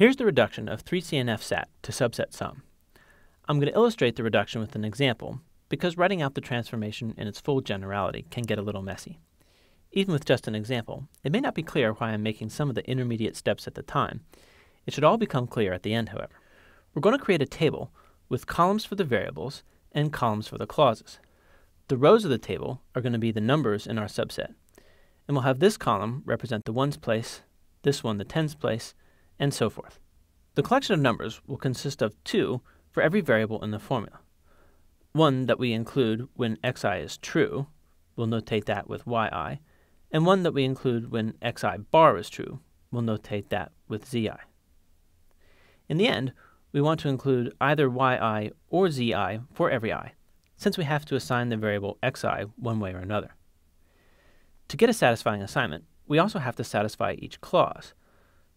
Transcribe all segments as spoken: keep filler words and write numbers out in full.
Here's the reduction of three C N F SAT to subset sum. I'm going to illustrate the reduction with an example because writing out the transformation in its full generality can get a little messy. Even with just an example, it may not be clear why I'm making some of the intermediate steps at the time. It should all become clear at the end, however. We're going to create a table with columns for the variables and columns for the clauses. The rows of the table are going to be the numbers in our subset, and we'll have this column represent the ones place, this one the tens place, and so forth. The collection of numbers will consist of two for every variable in the formula. One that we include when xi is true, we'll notate that with yi, and one that we include when xi bar is true, we'll notate that with zi. In the end, we want to include either yi or zi for every I, since we have to assign the variable xi one way or another. To get a satisfying assignment, we also have to satisfy each clause,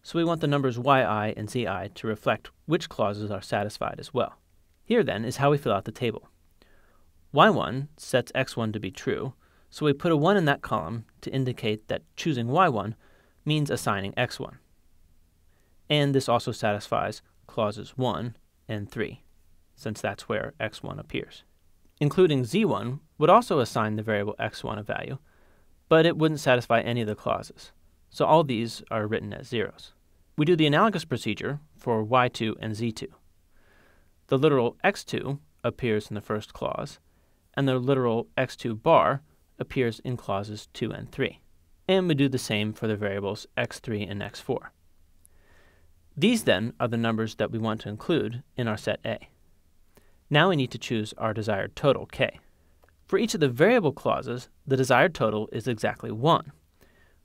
so we want the numbers yi and zi to reflect which clauses are satisfied as well. Here, then, is how we fill out the table. y one sets x one to be true, so we put a one in that column to indicate that choosing y one means assigning x one. And this also satisfies clauses one and three, since that's where x one appears. Including z one would also assign the variable x one a value, but it wouldn't satisfy any of the clauses, so all these are written as zeros. We do the analogous procedure for y two and z two. The literal x two appears in the first clause, and the literal x two bar appears in clauses two and three. And we do the same for the variables x three and x four. These, then, are the numbers that we want to include in our set A. Now we need to choose our desired total, k. For each of the variable clauses, the desired total is exactly one.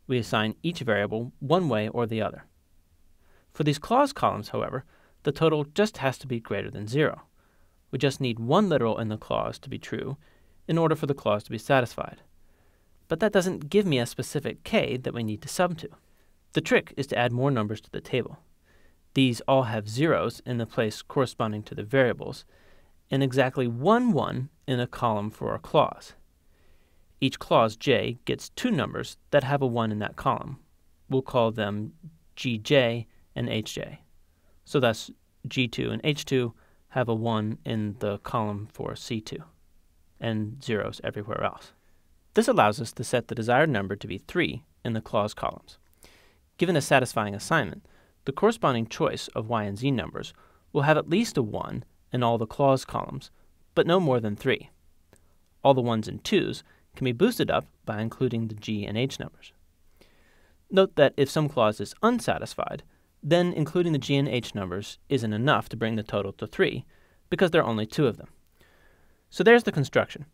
We assign each variable one way or the other. For these clause columns, however, the total just has to be greater than zero. We just need one literal in the clause to be true in order for the clause to be satisfied. But that doesn't give me a specific k that we need to sum to. The trick is to add more numbers to the table. These all have zeros in the place corresponding to the variables, and exactly one one in a column for a clause. Each clause j gets two numbers that have a one in that column. We'll call them g j and h j. So thus g two and h two have a one in the column for c two, and zeros everywhere else. This allows us to set the desired number to be three in the clause columns. Given a satisfying assignment, the corresponding choice of y and z numbers will have at least a one in all the clause columns, but no more than three. All the ones and twos can be boosted up by including the g and h numbers. Note that if some clause is unsatisfied, then including the g and h numbers isn't enough to bring the total to three, because there are only two of them. So there's the construction.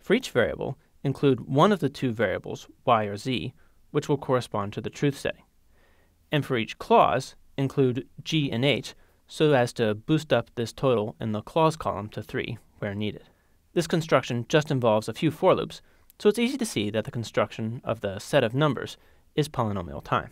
For each variable, include one of the two variables, y or z, which will correspond to the truth setting. And for each clause, include g and h, so as to boost up this total in the clause column to three where needed. This construction just involves a few for loops, so it's easy to see that the construction of the set of numbers is polynomial time.